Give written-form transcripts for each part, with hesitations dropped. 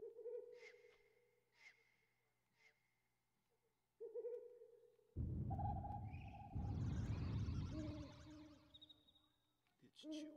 It's children.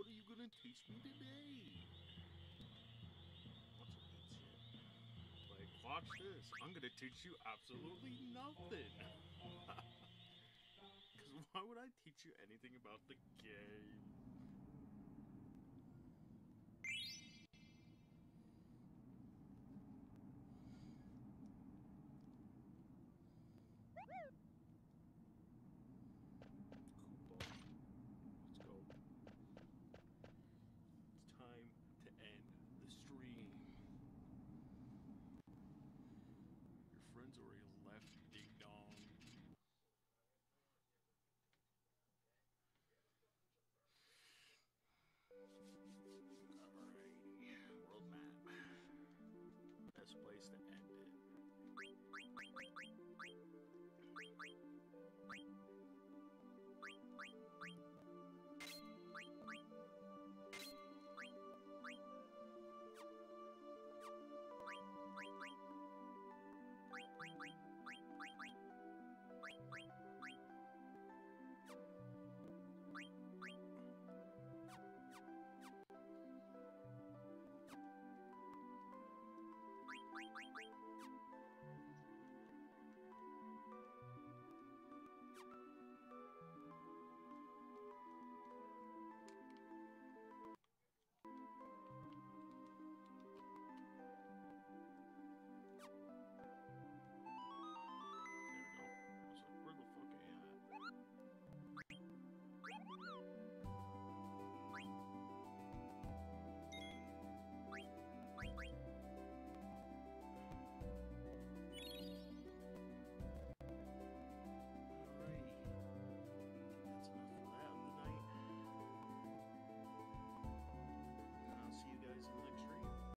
What are you gonna teach me today? What's with that shit? Like, watch this. I'm gonna teach you absolutely nothing. Because why would I teach you anything about the game? Place to end.